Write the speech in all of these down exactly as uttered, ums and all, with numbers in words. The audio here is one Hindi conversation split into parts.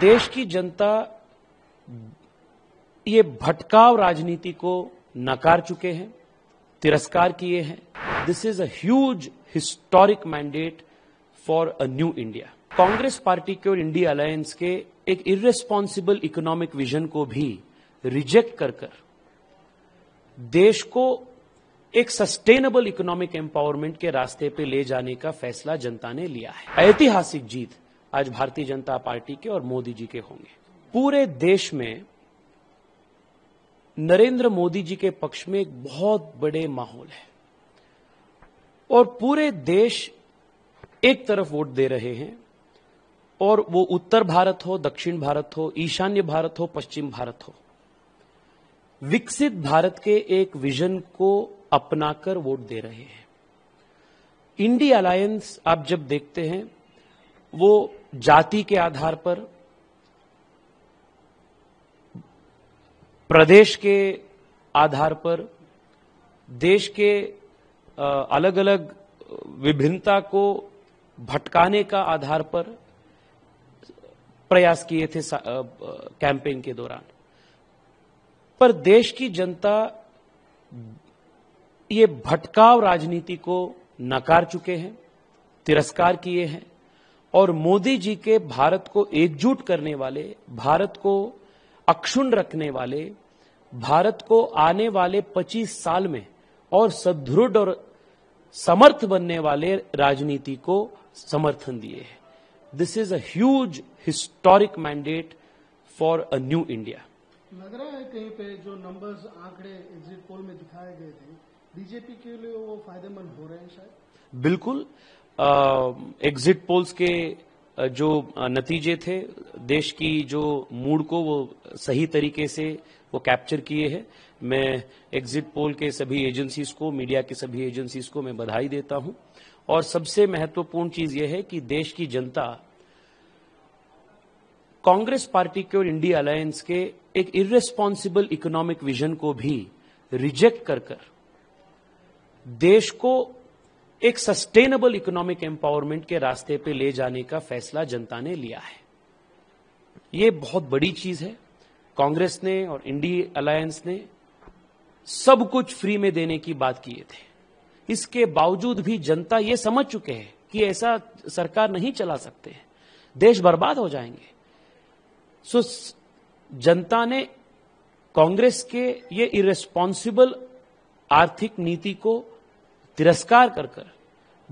देश की जनता ये भटकाव राजनीति को नकार चुके हैं, तिरस्कार किए हैं। This is a huge historic mandate for a new India. Congress party के और इंडिया अलायंस के एक इर्रेस्पॉन्सिबल इकोनॉमिक विजन को भी रिजेक्ट कर कर देश को एक सस्टेनेबल इकोनॉमिक एम्पावरमेंट के रास्ते पे ले जाने का फैसला जनता ने लिया है। ऐतिहासिक जीत आज भारतीय जनता पार्टी के और मोदी जी के होंगे। पूरे देश में नरेंद्र मोदी जी के पक्ष में एक बहुत बड़े माहौल है और पूरे देश एक तरफ वोट दे रहे हैं, और वो उत्तर भारत हो, दक्षिण भारत हो, ईशान्य भारत हो, पश्चिम भारत हो, विकसित भारत के एक विजन को अपनाकर वोट दे रहे हैं। इंडिया अलायंस आप जब देखते हैं वो जाति के आधार पर, प्रदेश के आधार पर, देश के अलग अलग विभिन्नता को भटकाने का आधार पर प्रयास किए थे कैंपेन के दौरान, पर देश की जनता ये भटकाव राजनीति को नकार चुके हैं, तिरस्कार किए हैं, और मोदी जी के भारत को एकजुट करने वाले, भारत को अक्षुण्ण रखने वाले, भारत को आने वाले पच्चीस साल में और सदृढ़ और समर्थ बनने वाले राजनीति को समर्थन दिए हैं। This is a huge historic mandate for a new India. लग रहा है कहीं पे जो नंबर्स आंकड़े एग्जिट पोल में दिखाए गए थे बीजेपी के लिए वो फायदेमंद हो रहे हैं शायद। बिल्कुल, एग्जिट पोल्स के जो नतीजे थे देश की जो मूड को वो सही तरीके से वो कैप्चर किए हैं। मैं एग्जिट पोल के सभी एजेंसीज को, मीडिया के सभी एजेंसीज को मैं बधाई देता हूं। और सबसे महत्वपूर्ण चीज ये है कि देश की जनता कांग्रेस पार्टी के और इंडिया अलायंस के एक इर्रेस्पॉन्सिबल इकोनॉमिक विजन को भी रिजेक्ट कर कर देश को एक सस्टेनेबल इकोनॉमिक एम्पावरमेंट के रास्ते पे ले जाने का फैसला जनता ने लिया है। ये बहुत बड़ी चीज है। कांग्रेस ने और इंडिया अलायंस ने सब कुछ फ्री में देने की बात किए थे, इसके बावजूद भी जनता ये समझ चुके हैं कि ऐसा सरकार नहीं चला सकते हैं, देश बर्बाद हो जाएंगे। सो so, जनता ने कांग्रेस के ये इरेस्पॉन्सिबल आर्थिक नीति को तिरस्कार कर कर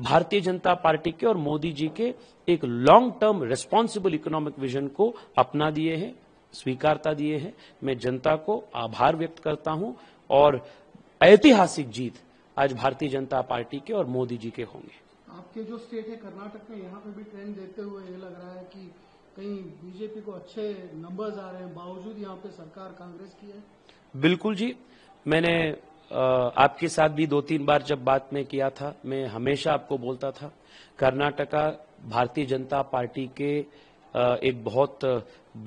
भारतीय जनता पार्टी के और मोदी जी के एक long term responsible economic vision को अपना दिए हैं, स्वीकारता दिए हैं। मैं जनता को आभार व्यक्त करता हूं और ऐतिहासिक जीत आज भारतीय जनता पार्टी के और मोदी जी के होंगे। आपके जो स्टेट है कर्नाटक में, यहाँ पे भी ट्रेंड देखते हुए ये लग रहा है कि कहीं बीजेपी को अच्छे नंबर्स आ रहे हैं बावजूद यहाँ पे सरकार कांग्रेस की है। बिल्कुल जी, मैंने आपके साथ भी दो तीन बार जब बात में किया था, मैं हमेशा आपको बोलता था कर्नाटका भारतीय जनता पार्टी के एक बहुत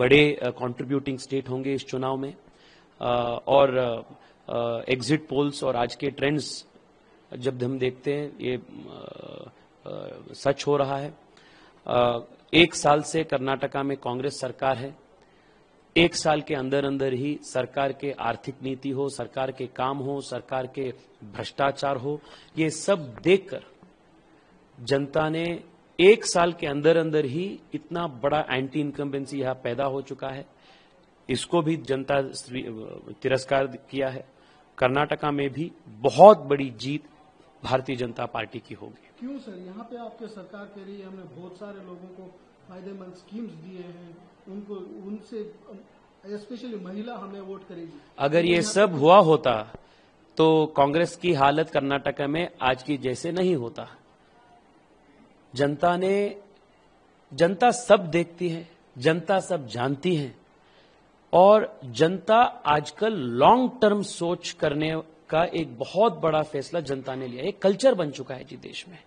बड़े कंट्रीब्यूटिंग स्टेट होंगे इस चुनाव में। और एग्जिट पोल्स और आज के ट्रेंड्स जब हम देखते हैं ये सच हो रहा है। एक साल से कर्नाटका में कांग्रेस सरकार है। एक साल के अंदर अंदर ही सरकार के आर्थिक नीति हो, सरकार के काम हो, सरकार के भ्रष्टाचार हो, ये सब देखकर जनता ने एक साल के अंदर अंदर ही इतना बड़ा एंटी इनकम्बेंसी यहाँ पैदा हो चुका है, इसको भी जनता तिरस्कार किया है। कर्नाटका में भी बहुत बड़ी जीत भारतीय जनता पार्टी की होगी। क्यों सर, यहाँ पे आपके सरकार कह रही है हमने बहुत सारे लोगों को फायदेमंद स्कीम्स दिए हैं, उनको उनसे स्पेशली महिला हमें वोट करेगी। अगर ये सब हुआ होता तो कांग्रेस की हालत कर्नाटका में आज की जैसे नहीं होता। जनता ने जनता सब देखती है, जनता सब जानती है, और जनता आजकल लॉन्ग टर्म सोच करने का एक बहुत बड़ा फैसला जनता ने लिया। एक कल्चर बन चुका है जी देश में।